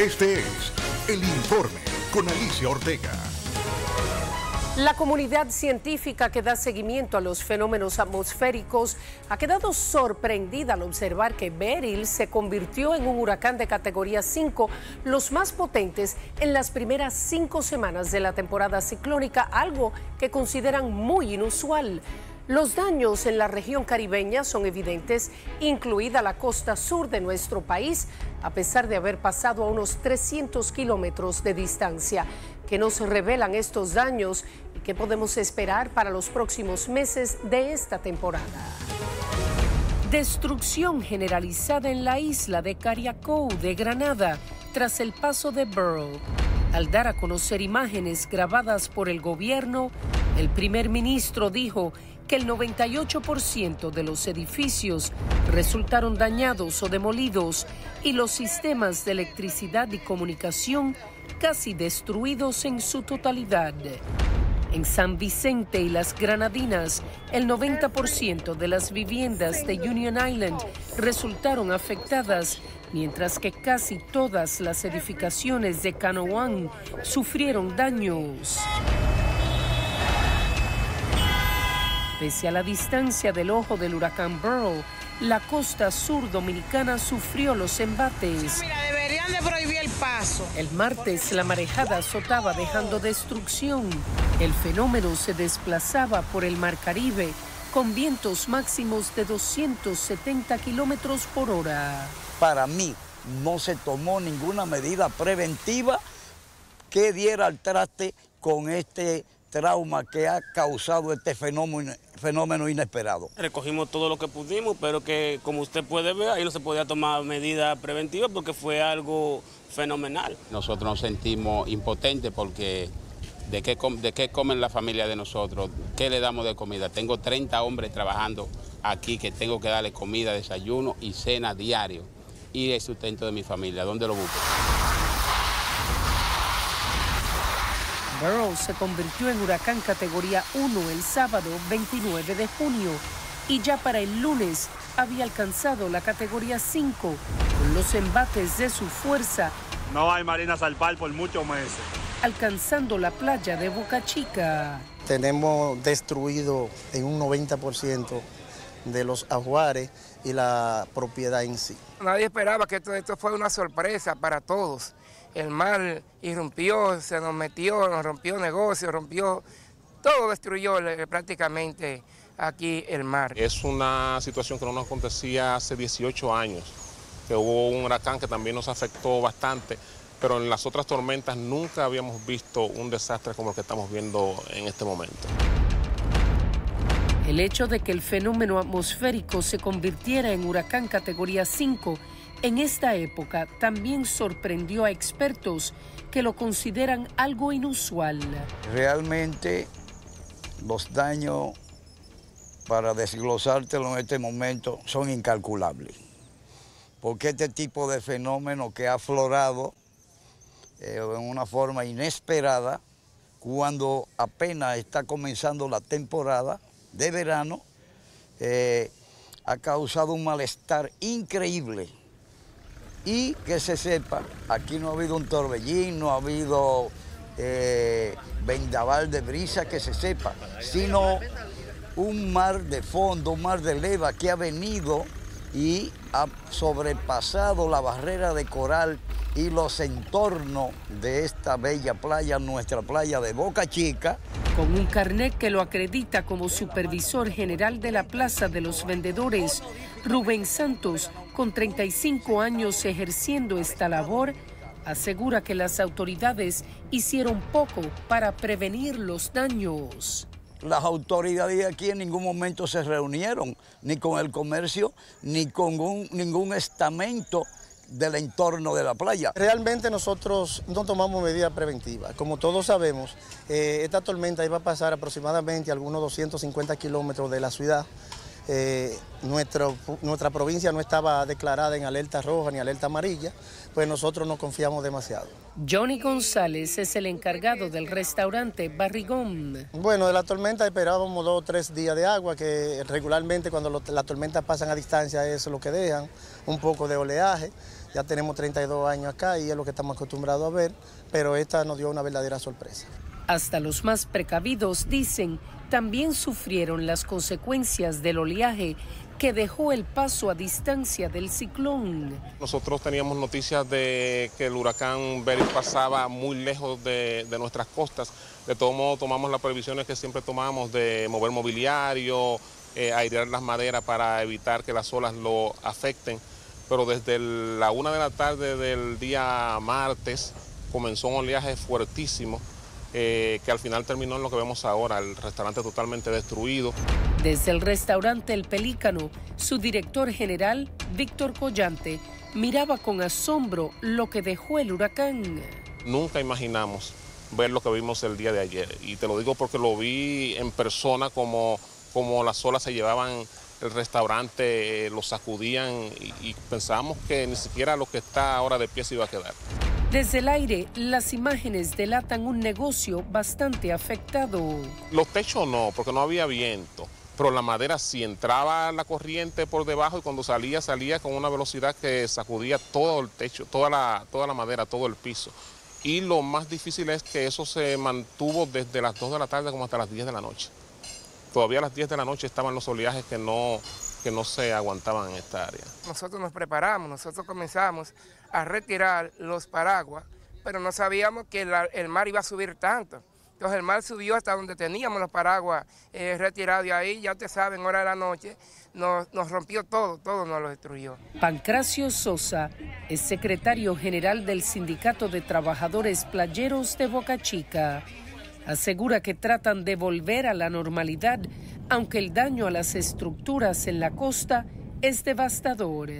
Este es El Informe con Alicia Ortega. La comunidad científica que da seguimiento a los fenómenos atmosféricos ha quedado sorprendida al observar que Beryl se convirtió en un huracán de categoría 5, los más potentes en las primeras 5 semanas de la temporada ciclónica, algo que consideran muy inusual. Los daños en la región caribeña son evidentes, incluida la costa sur de nuestro país, a pesar de haber pasado a unos 300 kilómetros de distancia. ¿Qué nos revelan estos daños y qué podemos esperar para los próximos meses de esta temporada? Destrucción generalizada en la isla de Cariacou de Granada tras el paso de Beryl. Al dar a conocer imágenes grabadas por el gobierno, el primer ministro dijo que el 98% de los edificios resultaron dañados o demolidos y los sistemas de electricidad y comunicación casi destruidos en su totalidad. En San Vicente y las Granadinas, el 90% de las viviendas de Union Island resultaron afectadas, mientras que casi todas las edificaciones de Canouan sufrieron daños. Pese a la distancia del ojo del huracán Beryl, la costa sur dominicana sufrió los embates. Mira, deberían de prohibir el paso. El martes la marejada azotaba dejando destrucción. El fenómeno se desplazaba por el Mar Caribe con vientos máximos de 270 kilómetros por hora. Para mí no se tomó ninguna medida preventiva que diera al traste con este trauma que ha causado este fenómeno inesperado. Recogimos todo lo que pudimos, pero que como usted puede ver, ahí no se podía tomar medidas preventivas porque fue algo fenomenal. Nosotros nos sentimos impotentes porque ¿de qué comen la familia de nosotros? ¿Qué le damos de comida? Tengo 30 hombres trabajando aquí que tengo que darle comida, desayuno y cena diario y el sustento de mi familia. ¿Dónde lo busco? Beryl se convirtió en huracán categoría 1 el sábado 29 de junio y ya para el lunes había alcanzado la categoría 5 con los embates de su fuerza. No hay marina Zarpar por muchos meses. Alcanzando la playa de Boca Chica. Tenemos destruido en un 90% de los ajuares y la propiedad en sí. Nadie esperaba que esto fuera una sorpresa para todos. El mar irrumpió, se nos metió, nos rompió negocios, rompió, todo destruyó prácticamente aquí el mar. Es una situación que no nos acontecía hace 18 años, que hubo un huracán que también nos afectó bastante, pero en las otras tormentas nunca habíamos visto un desastre como el que estamos viendo en este momento. El hecho de que el fenómeno atmosférico se convirtiera en huracán categoría 5 en esta época también sorprendió a expertos que lo consideran algo inusual. Realmente los daños, para desglosártelo en este momento, son incalculables. Porque este tipo de fenómeno que ha aflorado en una forma inesperada, cuando apenas está comenzando la temporada de verano, ha causado un malestar increíble. Y que se sepa, aquí no ha habido un torbellín, no ha habido vendaval de brisa, que se sepa, sino un mar de fondo, un mar de leva que ha venido y ha sobrepasado la barrera de coral y los entornos de esta bella playa, nuestra playa de Boca Chica. Con un carnet que lo acredita como supervisor general de la Plaza de los Vendedores, Rubén Santos, con 35 años ejerciendo esta labor, asegura que las autoridades hicieron poco para prevenir los daños. Las autoridades aquí en ningún momento se reunieron, ni con el comercio, ni con ningún estamento del entorno de la playa. Realmente nosotros no tomamos medidas preventivas. Como todos sabemos, esta tormenta iba a pasar aproximadamente a algunos 250 kilómetros de la ciudad. Nuestra provincia no estaba declarada en alerta roja ni alerta amarilla, pues nosotros no confiamos demasiado. Johnny González es el encargado del restaurante Barrigón. Bueno, de la tormenta esperábamos 2 o 3 días de agua, que regularmente cuando las tormentas pasan a distancia es lo que dejan, un poco de oleaje. Ya tenemos 32 años acá y es lo que estamos acostumbrados a ver, pero esta nos dio una verdadera sorpresa. Hasta los más precavidos, dicen, también sufrieron las consecuencias del oleaje que dejó el paso a distancia del ciclón. Nosotros teníamos noticias de que el huracán Beryl pasaba muy lejos de nuestras costas. De todo modo, tomamos las previsiones que siempre tomamos de mover mobiliario, airear las maderas para evitar que las olas lo afecten. Pero desde la 1 de la tarde del día martes comenzó un oleaje fuertísimo. Que al final terminó en lo que vemos ahora, el restaurante totalmente destruido. Desde el restaurante El Pelícano, su director general, Víctor Collante, miraba con asombro lo que dejó el huracán. Nunca imaginamos ver lo que vimos el día de ayer, y te lo digo porque lo vi en persona, como las olas se llevaban el restaurante, lo sacudían, y pensábamos que ni siquiera lo que está ahora de pie se iba a quedar. Desde el aire, las imágenes delatan un negocio bastante afectado. Los techos no, porque no había viento, pero la madera sí, entraba la corriente por debajo y cuando salía, salía con una velocidad que sacudía todo el techo, toda la madera, todo el piso. Y lo más difícil es que eso se mantuvo desde las 2 de la tarde como hasta las 10 de la noche. Todavía a las 10 de la noche estaban los oleajes que no se aguantaban en esta área. Nosotros nos preparamos, nosotros comenzamos a retirar los paraguas, pero no sabíamos que el mar iba a subir tanto. Entonces el mar subió hasta donde teníamos los paraguas retirados, y ahí, ya ustedes saben, hora de la noche, nos rompió todo nos lo destruyó. Pancracio Sosa es secretario general del Sindicato de Trabajadores Playeros de Boca Chica. Asegura que tratan de volver a la normalidad, aunque el daño a las estructuras en la costa es devastador.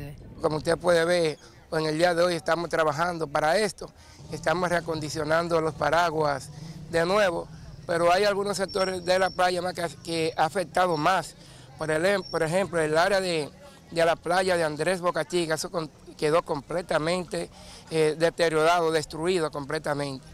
Como usted puede ver, en el día de hoy estamos trabajando para esto, estamos reacondicionando los paraguas de nuevo, pero hay algunos sectores de la playa más que ha afectado más. Por ejemplo, el área de la playa de Andrés Boca Chica, eso quedó completamente deteriorado, destruido completamente.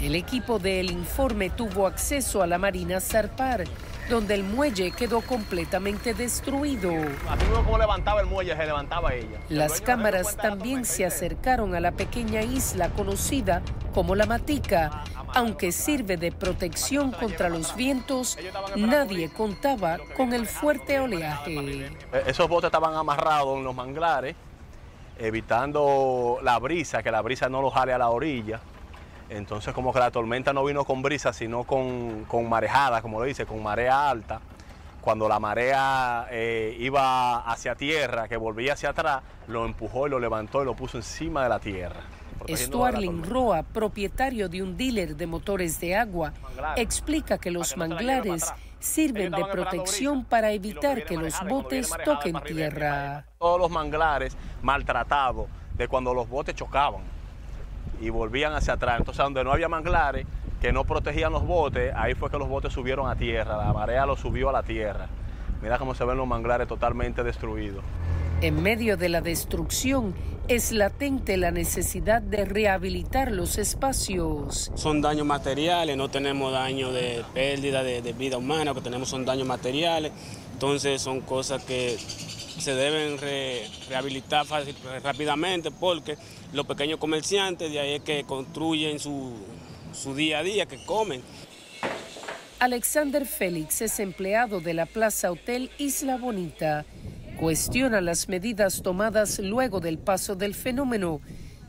El equipo de El Informe tuvo acceso a la marina Zarpar, donde el muelle quedó completamente destruido. Así mismo como levantaba el muelle, se levantaba ella. Las cámaras también se acercaron a la pequeña isla conocida como La Matica. Aunque sirve de protección contra los vientos, nadie contaba con el fuerte oleaje. Esos botes estaban amarrados en los manglares, evitando la brisa, que la brisa no los jale a la orilla. Entonces, como que la tormenta no vino con brisa, sino con marejada, como lo dice, con marea alta. Cuando la marea iba hacia tierra, que volvía hacia atrás, lo empujó y lo levantó y lo puso encima de la tierra. Stuarlin Roa, propietario de un dealer de motores de agua, explica que los manglares sirven de protección para evitar que los botes toquen tierra. Todos los manglares maltratados de cuando los botes chocaban y volvían hacia atrás. Entonces, donde no había manglares que no protegían los botes, ahí fue que los botes subieron a tierra, la marea los subió a la tierra. Mira cómo se ven los manglares totalmente destruidos. En medio de la destrucción es latente la necesidad de rehabilitar los espacios. Son daños materiales, no tenemos daño de pérdida de vida humana, lo que tenemos son daños materiales, entonces son cosas que se deben rehabilitar rápidamente, porque los pequeños comerciantes de ahí es que construyen su día a día, que comen. Alexander Félix es empleado de la Plaza Hotel Isla Bonita. Cuestiona las medidas tomadas luego del paso del fenómeno,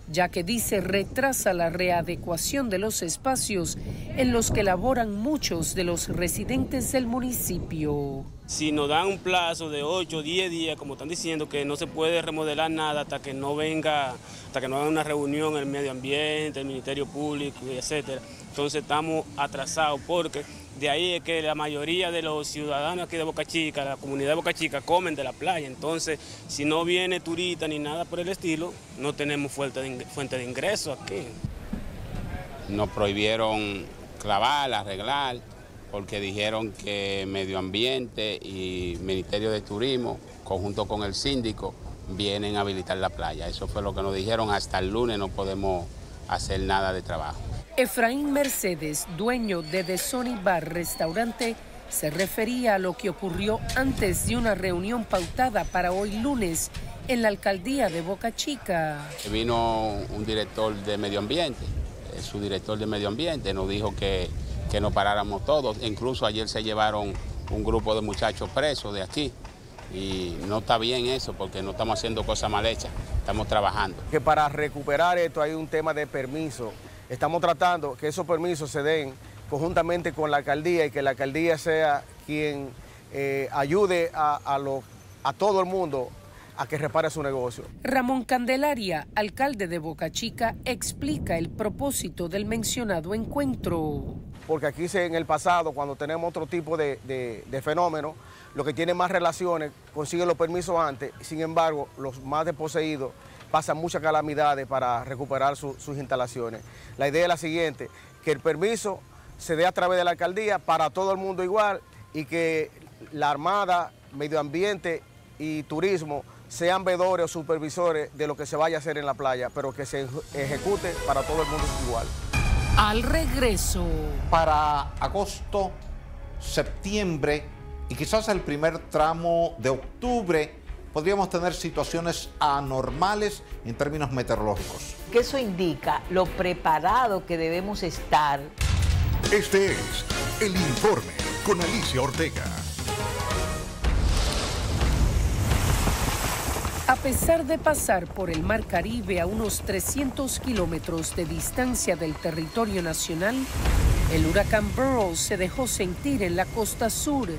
ya que dice retrasa la readecuación de los espacios en los que laboran muchos de los residentes del municipio. Si nos dan un plazo de 8 o 10 días, como están diciendo, que no se puede remodelar nada hasta que no venga, hasta que no hagan una reunión el medio ambiente, el Ministerio Público, etc. Entonces estamos atrasados, porque de ahí es que la mayoría de los ciudadanos aquí de Boca Chica, la comunidad de Boca Chica, comen de la playa. Entonces, si no viene turista ni nada por el estilo, no tenemos fuente de ingreso aquí. Nos prohibieron clavar, arreglar, porque dijeron que Medio Ambiente y Ministerio de Turismo, conjunto con el síndico, vienen a habilitar la playa. Eso fue lo que nos dijeron. Hasta el lunes no podemos hacer nada de trabajo. Efraín Mercedes, dueño de The Sony Bar Restaurante, se refería a lo que ocurrió antes de una reunión pautada para hoy lunes en la alcaldía de Boca Chica. Vino un director de medio ambiente, su director de medio ambiente nos dijo que nos paráramos todos. Incluso ayer se llevaron un grupo de muchachos presos de aquí. Y no está bien eso porque no estamos haciendo cosas mal hechas, estamos trabajando. Que para recuperar esto hay un tema de permiso. Estamos tratando que esos permisos se den conjuntamente con la alcaldía y que la alcaldía sea quien ayude a todo el mundo a que repare su negocio. Ramón Candelaria, alcalde de Boca Chica, explica el propósito del mencionado encuentro. Porque aquí en el pasado, cuando tenemos otro tipo de fenómenos, los que tienen más relaciones consiguen los permisos antes, sin embargo, los más desposeídos pasan muchas calamidades para recuperar sus instalaciones. La idea es la siguiente, que el permiso se dé a través de la alcaldía para todo el mundo igual y que la Armada, Medio Ambiente y Turismo sean veedores o supervisores de lo que se vaya a hacer en la playa, pero que se ejecute para todo el mundo igual. Al regreso. Para agosto, septiembre y quizás el primer tramo de octubre podríamos tener situaciones anormales en términos meteorológicos. Que eso indica lo preparado que debemos estar. Este es El Informe con Alicia Ortega. A pesar de pasar por el Mar Caribe a unos 300 kilómetros de distancia del territorio nacional, el huracán Beryl se dejó sentir en la costa sur.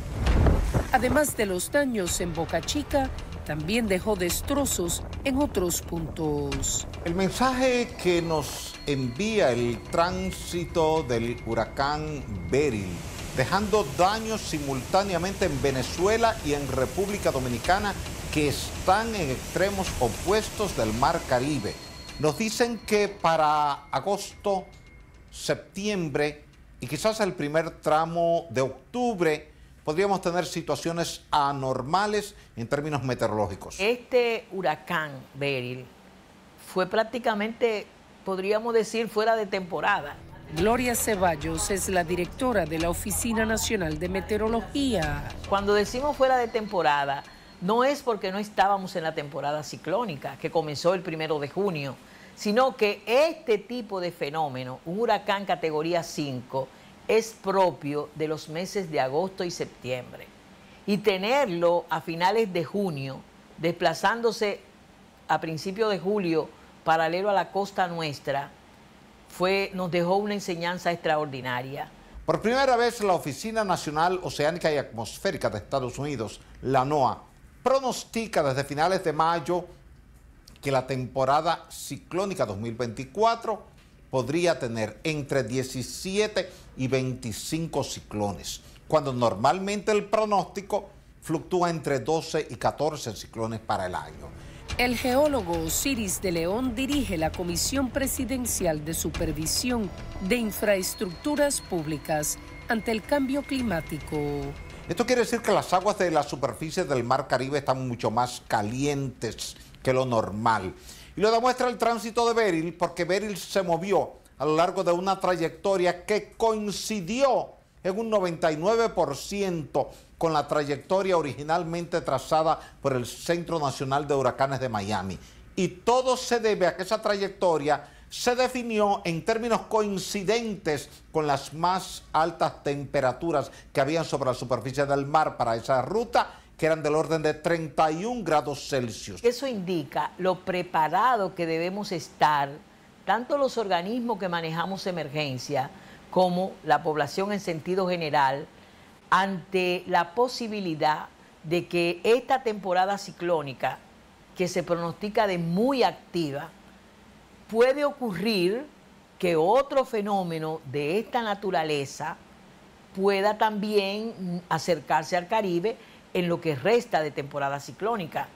Además de los daños en Boca Chica, también dejó destrozos en otros puntos. El mensaje que nos envía el tránsito del huracán Beryl, dejando daños simultáneamente en Venezuela y en República Dominicana, que están en extremos opuestos del Mar Caribe. Nos dicen que para agosto, septiembre y quizás el primer tramo de octubre podríamos tener situaciones anormales en términos meteorológicos. Este huracán Beryl fue prácticamente, podríamos decir, fuera de temporada. Gloria Ceballos es la directora de la Oficina Nacional de Meteorología. Cuando decimos fuera de temporada, no es porque no estábamos en la temporada ciclónica, que comenzó el 1 de junio, sino que este tipo de fenómeno, un huracán categoría 5, es propio de los meses de agosto y septiembre. Y tenerlo a finales de junio, desplazándose a principios de julio, paralelo a la costa nuestra, nos dejó una enseñanza extraordinaria. Por primera vez, la Oficina Nacional Oceánica y Atmosférica de Estados Unidos, la NOAA, pronostica desde finales de mayo que la temporada ciclónica 2024 podría tener entre 17 y 25 ciclones, cuando normalmente el pronóstico fluctúa entre 12 y 14 ciclones para el año. El geólogo Osiris de León dirige la Comisión Presidencial de Supervisión de Infraestructuras Públicas ante el cambio climático. Esto quiere decir que las aguas de la superficie del Mar Caribe están mucho más calientes que lo normal. Y lo demuestra el tránsito de Beryl, porque Beryl se movió a lo largo de una trayectoria que coincidió en un 99% con la trayectoria originalmente trazada por el Centro Nacional de Huracanes de Miami. Y todo se debe a que esa trayectoria se definió en términos coincidentes con las más altas temperaturas que habían sobre la superficie del mar para esa ruta, que eran del orden de 31 grados Celsius. Eso indica lo preparado que debemos estar, tanto los organismos que manejamos emergencia como la población en sentido general, ante la posibilidad de que esta temporada ciclónica, que se pronostica de muy activa, puede ocurrir que otro fenómeno de esta naturaleza pueda también acercarse al Caribe en lo que resta de temporada ciclónica.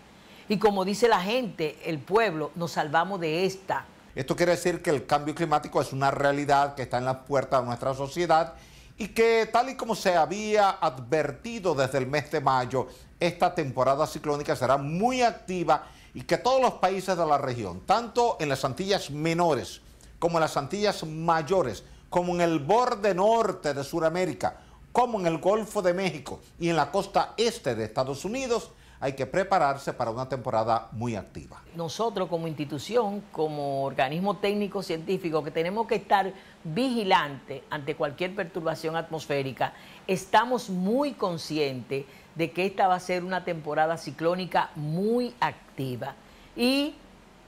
Y como dice la gente, el pueblo, nos salvamos de esta. Esto quiere decir que el cambio climático es una realidad que está en la puerta de nuestra sociedad y que, tal y como se había advertido desde el mes de mayo, esta temporada ciclónica será muy activa y que todos los países de la región, tanto en las Antillas Menores como en las Antillas Mayores, como en el borde norte de Sudamérica, como en el Golfo de México y en la costa este de Estados Unidos, hay que prepararse para una temporada muy activa. Nosotros como institución, como organismo técnico científico, que tenemos que estar vigilantes ante cualquier perturbación atmosférica, estamos muy conscientes de que esta va a ser una temporada ciclónica muy activa. Y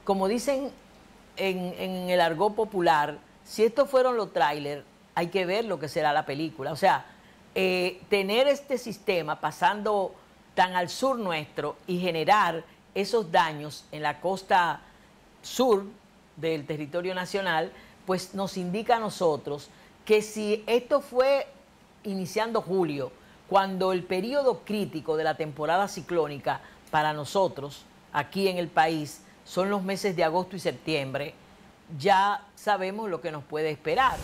como dicen en el argot popular, si estos fueron los trailers, hay que ver lo que será la película. O sea, tener este sistema pasando tan al sur nuestro y generar esos daños en la costa sur del territorio nacional, pues nos indica a nosotros que si esto fue iniciando julio, cuando el periodo crítico de la temporada ciclónica para nosotros aquí en el país son los meses de agosto y septiembre, ya sabemos lo que nos puede esperar.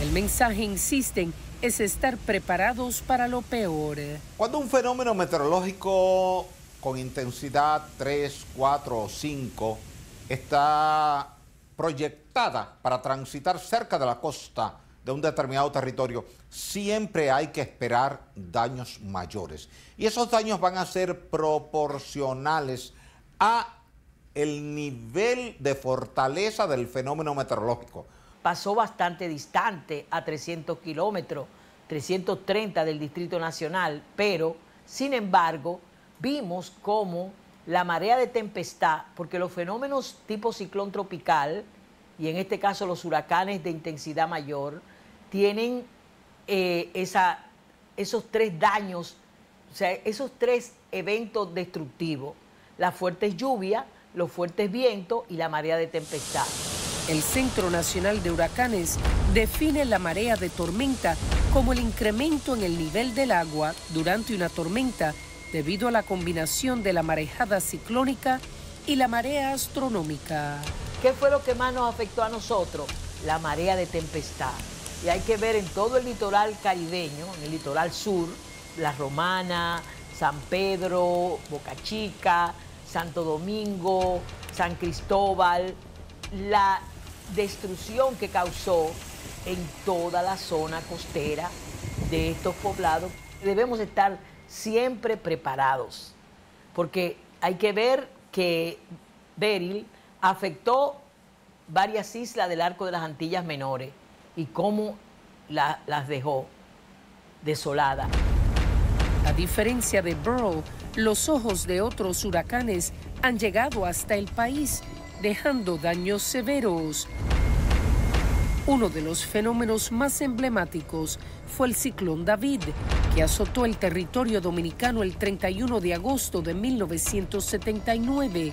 El mensaje, insisten, es estar preparados para lo peor. Cuando un fenómeno meteorológico con intensidad 3, 4 o 5 está proyectada para transitar cerca de la costa de un determinado territorio, siempre hay que esperar daños mayores. Y esos daños van a ser proporcionales a el nivel de fortaleza del fenómeno meteorológico. Pasó bastante distante, a 300 kilómetros, 330 del Distrito Nacional, pero, sin embargo, vimos cómo la marea de tempestad, porque los fenómenos tipo ciclón tropical, y en este caso los huracanes de intensidad mayor, tienen esos tres daños, o sea, esos tres eventos destructivos, la fuerte lluvia, los fuertes vientos y la marea de tempestad. El Centro Nacional de Huracanes define la marea de tormenta como el incremento en el nivel del agua durante una tormenta debido a la combinación de la marejada ciclónica y la marea astronómica. ¿Qué fue lo que más nos afectó a nosotros? La marea de tempestad. Y hay que ver en todo el litoral caribeño, en el litoral sur, La Romana, San Pedro, Boca Chica, Santo Domingo, San Cristóbal, la destrucción que causó en toda la zona costera de estos poblados. Debemos estar siempre preparados, porque hay que ver que Beryl afectó varias islas del Arco de las Antillas Menores y cómo las dejó desoladas. A diferencia de Beryl, los ojos de otros huracanes han llegado hasta el país, dejando daños severos. Uno de los fenómenos más emblemáticos fue el ciclón David, que azotó el territorio dominicano el 31 de agosto de 1979,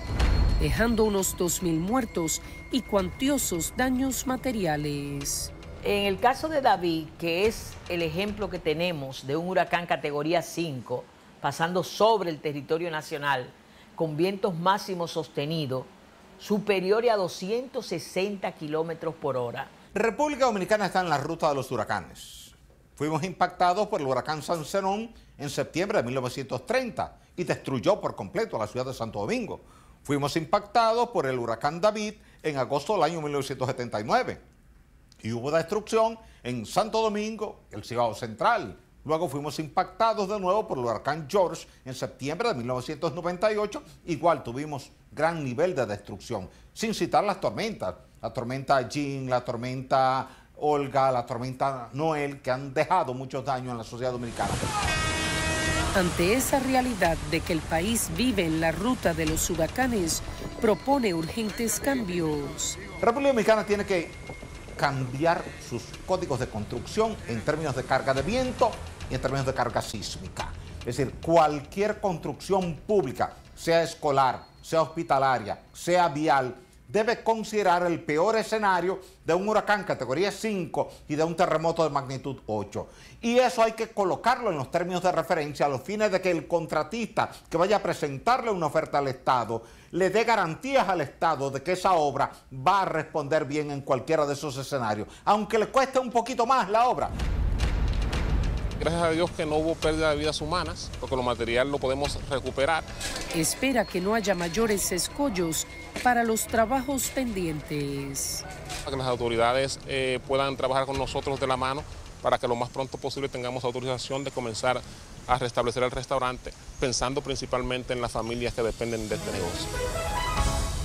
dejando unos 2.000 muertos y cuantiosos daños materiales. En el caso de David, que es el ejemplo que tenemos de un huracán categoría 5, pasando sobre el territorio nacional, con vientos máximos sostenidos, superiores a 260 kilómetros por hora. República Dominicana está en la ruta de los huracanes. Fuimos impactados por el huracán San Zenón en septiembre de 1930 y destruyó por completo la ciudad de Santo Domingo. Fuimos impactados por el huracán David en agosto del año 1979 y hubo destrucción en Santo Domingo, el Cibao Central. Luego fuimos impactados de nuevo por el huracán George en septiembre de 1998. Igual tuvimos gran nivel de destrucción, sin citar las tormentas. La tormenta Jean, la tormenta Olga, la tormenta Noel, que han dejado muchos daños en la sociedad dominicana. Ante esa realidad de que el país vive en la ruta de los huracanes, propone urgentes cambios. La República Dominicana tiene que cambiar sus códigos de construcción en términos de carga de viento y en términos de carga sísmica. Es decir, cualquier construcción pública, sea escolar, sea hospitalaria, sea vial, debe considerar el peor escenario de un huracán categoría 5 y de un terremoto de magnitud 8. Y eso hay que colocarlo en los términos de referencia a los fines de que el contratista que vaya a presentarle una oferta al Estado le dé garantías al Estado de que esa obra va a responder bien en cualquiera de esos escenarios, aunque le cueste un poquito más la obra. Gracias a Dios que no hubo pérdida de vidas humanas, porque lo material lo podemos recuperar. Espera que no haya mayores escollos para los trabajos pendientes. Para que las autoridades puedan trabajar con nosotros de la mano para que lo más pronto posible tengamos autorización de comenzar a restablecer el restaurante, pensando principalmente en las familias que dependen de este negocio.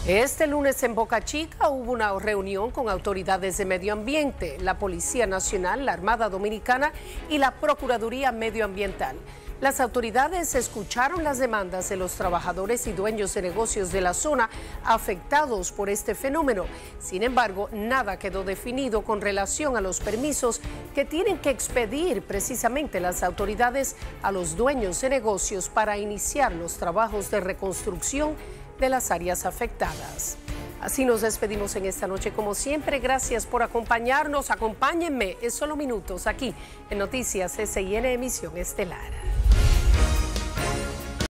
Este lunes en Boca Chica hubo una reunión con autoridades de medio ambiente, la Policía Nacional, la Armada Dominicana y la Procuraduría Medioambiental. Las autoridades escucharon las demandas de los trabajadores y dueños de negocios de la zona afectados por este fenómeno. Sin embargo, nada quedó definido con relación a los permisos que tienen que expedir precisamente las autoridades a los dueños de negocios para iniciar los trabajos de reconstrucción de las áreas afectadas. Así nos despedimos en esta noche. Como siempre, gracias por acompañarnos. Acompáñenme en solo minutos aquí en Noticias SIN Emisión Estelar.